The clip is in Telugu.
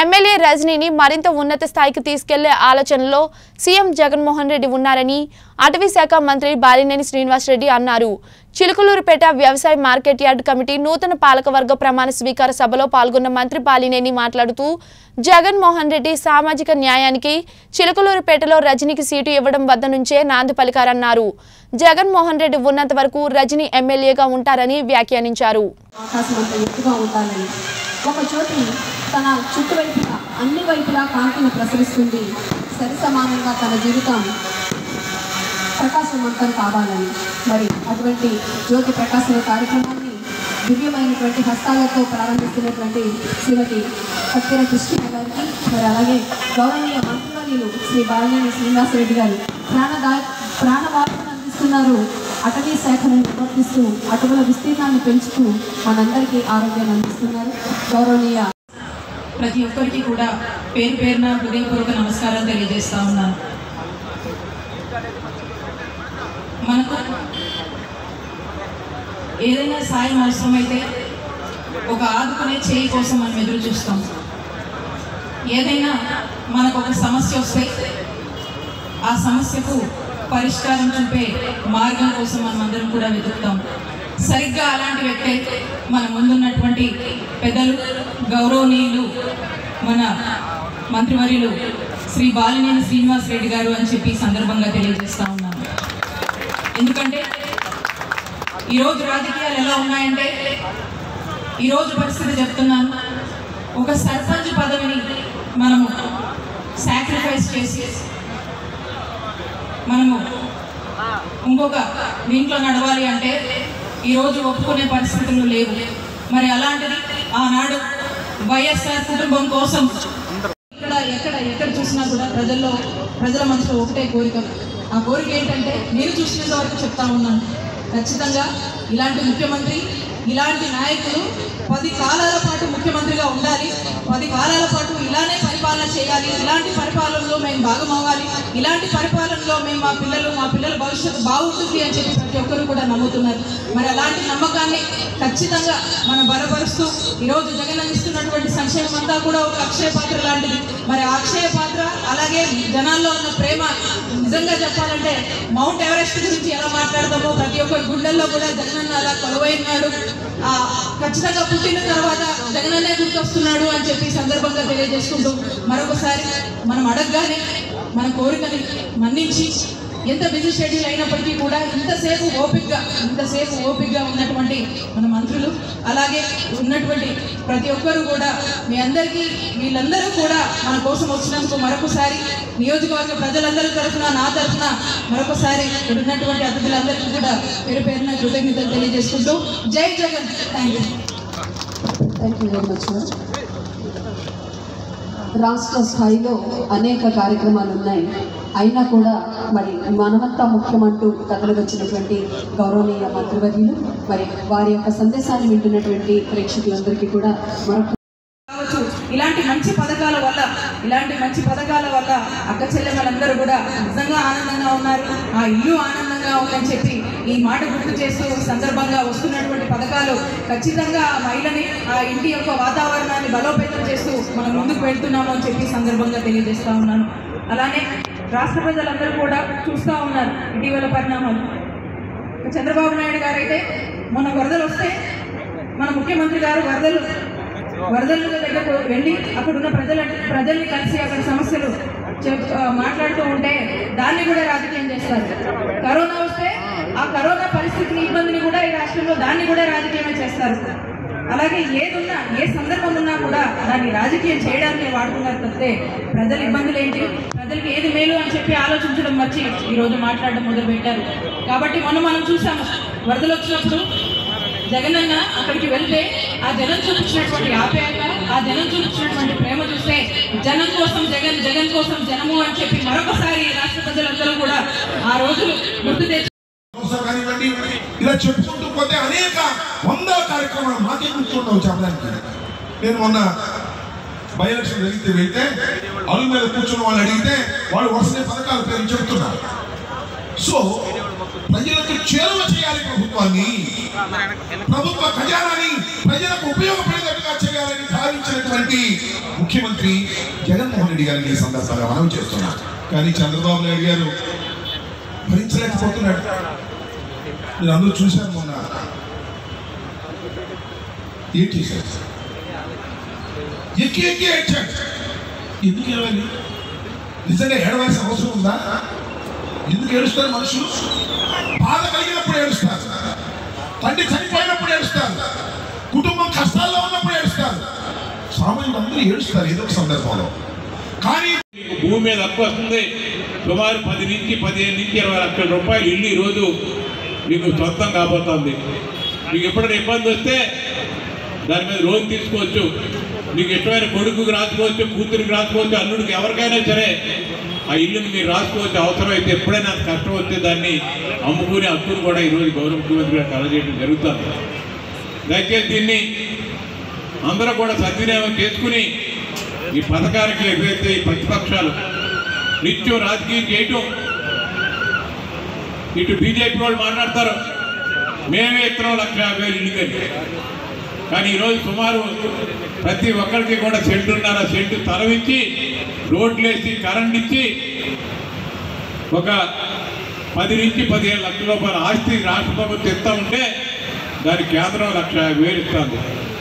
ఎమ్మెల్యే రజనీని మరింత ఉన్నత స్థాయికి తీసుకెళ్లే ఆలోచనలో సీఎం జగన్మోహన్ రెడ్డి ఉన్నారని అటవీ శాఖ మంత్రి బాలినేని శ్రీనివాస్ రెడ్డి అన్నారు. చిలుకలూరుపేట వ్యవసాయ మార్కెట్ యార్డ్ కమిటీ నూతన పాలకవర్గ ప్రమాణ స్వీకార సభలో పాల్గొన్న మంత్రి బాలినేని మాట్లాడుతూ, జగన్మోహన్ రెడ్డి సామాజిక న్యాయానికి చిలుకలూరుపేటలో రజనీకి సీటు ఇవ్వడం వద్ద నుంచే నాంది పలికారన్నారు. జగన్మోహన్ రెడ్డి ఉన్నంత వరకు రజనీ ఎమ్మెల్యేగా ఉంటారని వ్యాఖ్యానించారు. తన చుట్టువైపులా అన్ని వైపులా కాంతిని ప్రసరిస్తుంది, సరి సమానంగా తన జీవితం ప్రకాశవంతం కావాలని, మరి అటువంటి జ్యోతి ప్రకాశం కార్యక్రమాన్ని దివ్యమైనటువంటి హస్తాలతో ప్రారంభిస్తున్నటువంటి శ్రీమతి సత్యన కృష్ణ గారికి, మరి అలాగే గౌరవనీయ మంత్రులు శ్రీ బాలినేని శ్రీనివాసరెడ్డి గారు ప్రాణవాయువును అందిస్తున్నారు. అటవీ శాఖను నిర్వర్తిస్తూ అటవుల విస్తీర్ణాన్ని పెంచుతూ మనందరికీ ఆరోగ్యాన్ని అందిస్తున్నారు. గౌరవనీయ ప్రతి ఒక్కరికి కూడా పేరు పేరున హృదయపూర్వక నమస్కారాలు తెలియజేస్తా ఉన్నాను. మనకు ఏదైనా సాయం అవసరమైతే ఒక ఆదుకునే చేయి కోసం మనం ఎదురు చూస్తాం. ఏదైనా మనకు ఒక సమస్య వస్తే ఆ సమస్యకు పరిష్కారం చూపే మార్గం కోసం మనం అందరం కూడా వెతుకుతాం. సరిగ్గా అలాంటి వ్యక్తే మన ముందున్నటువంటి పెద్దలు గౌరవనీయులు మన మంత్రివర్యులు శ్రీ బాలినేని శ్రీనివాస్ రెడ్డి గారు అని చెప్పి సందర్భంగా తెలియజేస్తా ఉన్నాను. ఎందుకంటే ఈరోజు రాజకీయాలు ఎలా ఉన్నాయంటే, ఈరోజు పరిస్థితి చెప్తున్నాను, ఒక సర్పంచ్ పదవిని మనము సాక్రిఫైస్ చేసి మనము ఇంకొక దీంట్లో నడవాలి అంటే ఈరోజు ఒప్పుకునే పరిస్థితులు లేవు. మరి అలాంటిది ఆనాడు వైఎస్ఆర్ కుటుంబం కోసం ఎక్కడ చూసినా కూడా ప్రజల మనసులో ఒకటే కోరిక. ఆ కోరిక ఏంటంటే, నేను చూసినంత వరకు చెప్తా ఉన్నాను, ఖచ్చితంగా ఇలాంటి ముఖ్యమంత్రి, ఇలాంటి నాయకులు 10 కాలాల పాటు ముఖ్యమంత్రిగా ఉండాలి, 10 కాలాల పాటు ఇలానే పరిపాలన చేయాలి, ఇలాంటి పరిపాలనలో మేము భాగం అవ్వాలి, ఇలాంటి పరిపాలనలో మేము మా పిల్లల భవిష్యత్తు బాగుంటుంది అని చెప్పి ప్రతి ఒక్కరు కూడా నమ్ముతున్నారు. మరి అలాంటి నమ్మకాన్ని ఖచ్చితంగా మనం బలపరుస్తూ ఈరోజు జగన్ అందిస్తున్నటువంటి సంక్షేమం అంతా కూడా ఒక అక్షయ పాత్ర లాంటిది. మరి ఆ అక్షయ పాత్ర అలాగే జనాల్లో ఉన్న ప్రేమ, నిజంగా చెప్పాలంటే మౌంట్ ఎవరెస్ట్ గురించి ఎలా మాట్లాడతామో ప్రతి ఒక్కరి గుండెల్లో కూడా జగనన్న అలా కొలువైనాడు, ఖచ్చితంగా పుట్టిన తర్వాత జగనన్నే గుర్తొస్తున్నాడు అని చెప్పి సందర్భంగా తెలియజేసుకుంటూ మరొకసారి మనం అడగగానే మన కోరికని మన్నించి, ఎంత బిజీ షెడ్యూల్ అయినప్పటికీ కూడా ఇంతసేపు ఓపికగా ఉన్నటువంటి మన మంత్రులు అలాగే ఉన్నటువంటి ప్రతి ఒక్కరూ కూడా మీ అందరికీ, వీళ్ళందరూ కూడా మన కోసం వచ్చినందుకు మరొకసారి నియోజకవర్గ ప్రజలందరి తరఫున, నా తరఫున మరొకసారి ఇక్కడ ఉన్నటువంటి అతిథులందరికీ కూడా పేరు పేరున కృతజ్ఞతలు తెలియజేసుకుంటూ జై Jagan. Thank you very much. రాష్ట్ర స్థాయిలో అనేక కార్యక్రమాలు ఉన్నాయి, అయినా కూడా మరి మనమంతా ముఖ్యమంటూ కథలు వచ్చినటువంటి గౌరవనీయ మంత్రివర్యులు, మరి వారి యొక్క సందేశాన్ని వింటున్నటువంటి ప్రేక్షకులందరికీ కూడా మరొక ఇలాంటి మంచి పథకాల వల్ల అక్క చెల్లెమ్మలందరూ కూడా నిజంగా ఆనందంగా ఉన్నారు, ఆ ఇల్లు ఆనందంగా ఉందని చెప్పి ఈ మాట గుర్తు చేస్తూ సందర్భంగా వస్తున్నటువంటి పథకాలు ఖచ్చితంగా ఆ మహిళని, ఆ ఇంటి యొక్క వాతావరణాన్ని బలోపేతం చేస్తూ మనం ముందుకు వెళ్తున్నాము అని చెప్పి సందర్భంగా తెలియజేస్తూ ఉన్నాను. అలానే రాష్ట్ర ప్రజలందరూ కూడా చూస్తూ ఉన్నారు ఇటీవల పరిణామాలు. చంద్రబాబు నాయుడు గారు అయితే మొన్న వరదలు వస్తే మన ముఖ్యమంత్రి గారు వరదల దగ్గరకు వెళ్ళి అక్కడున్న ప్రజల్ని కలిసి అక్కడ సమస్యలు మాట్లాడుతూ ఉంటే దాన్ని కూడా రాజకీయం చేస్తారు. కరోనా వస్తే ఆ కరోనా పరిస్థితిని, ఇబ్బందిని కూడా ఈ రాష్ట్రంలో దాన్ని కూడా రాజకీయమే చేస్తారు. అలాగే ఏదున్నా, ఏ సందర్భం ఉన్నా కూడా దాన్ని రాజకీయం చేయడానికి వాడుతున్నారు తప్పితే ప్రజల ఇబ్బందులు ఏంటి, ప్రజలకు ఏది మేలు అని చెప్పి ఆలోచించడం మర్చి ఈరోజు మాట్లాడడం మొదలుపెట్టారు. కాబట్టి మనం చూసాము వరదలు వచ్చినప్పుడు జగనన్న అక్కడికి వెళ్తే ఆ జనం చూపించినటువంటి ఆప్యాయత, ఆ జనం చూపించినటువంటి ప్రేమ చూస్తే జనం కోసం జగన్, జగన్ కోసం జనము అని చెప్పి మరొకసారి రాష్ట్ర ప్రజలందరూ కూడా ఆ రోజులు గుర్తు తెచ్చి ఇలా చెప్పుకుంటూ పోతే అనేక 100 కార్యక్రమాలు మాకే గుర్తుండవు చెప్పడానికి. నేను మొన్న బై ఎలక్షన్ జరిగితే వెళ్తే అల్లు మీద కూర్చున్న వాళ్ళు అడిగితే వాళ్ళు వరుసనే పథకాల పేరు చెప్తున్నారు. సో ప్రజలకు చేరువ చేయాలి ప్రభుత్వాన్ని, ప్రభుత్వ ఖజానాన్ని ప్రజలకు ఉపయోగపడేటట్టుగా చేయాలని భావించినటువంటి ముఖ్యమంత్రి జగన్మోహన్ రెడ్డి గారిని ఈ సందర్భంగా మనం చేస్తున్నాం. కానీ చంద్రబాబు నాయుడు గారు భరించలేకపోతున్నాడు. మీరు అందరూ చూశారు మొన్న ఎందుకు ఏడవాలి? నిజంగా ఏడవలసిన అవసరం ఉందా? ఎందుకు ఏడుస్తారు మనుషులు? బాధ కలిగినప్పుడు ఏడుస్తారు, తండ్రి చనిపోయినప్పుడు ఏడుస్తారు, కుటుంబం కష్టాల్లో ఉన్నప్పుడు ఏడుస్తారు, సామాన్యులు అందరూ ఏడుస్తారు ఏదో ఒక సందర్భంలో. కానీ భూమి మీద అప్పు వస్తుంది సుమారు 10 నుంచి 15 నుంచి 20 లక్షల రూపాయలు ఇల్లు ఈరోజు మీకు సొంతం కాబోతుంది. మీకు ఎప్పుడైనా ఇబ్బంది వస్తే దాని మీద లోన్ తీసుకోవచ్చు. మీకు ఇష్టమైన కొడుకుకి రాసుకోవచ్చు, కూతురికి రాసుకోవచ్చు, అల్లుడికి ఎవరికైనా సరే ఆ ఇల్లుని మీరు రాసుకోవచ్చు. అవసరమైతే ఎప్పుడైనా కష్టం వస్తే దాన్ని అమ్ముకునే హక్కును కూడా ఈరోజు గౌరవ ముఖ్యమంత్రి గారు కలగజేయడం జరుగుతుంది. దయచేసి దీన్ని అందరూ కూడా సద్వినియోగం చేసుకుని ఈ పథకానికి ఎదురైతే ఈ ప్రతిపక్షాలు నిత్యం రాజకీయం చేయటం, ఇటు బీజేపీ వాళ్ళు మాట్లాడతారు మేమే ఇతర 1,50,000 ఇల్లు కట్టి, కానీ ఈరోజు సుమారు ప్రతి ఒక్కరికి కూడా సెంటున్నర సెంటు తరవించి రోడ్లు వేసి కరెంట్ ఇచ్చి ఒక 10 నుంచి 15 లక్షల రూపాయల ఆస్తి రాష్ట్ర ప్రభుత్వం ఇస్తూ ఉంటే దాని కేంద్రం 1,50,000 ఇస్తుంది.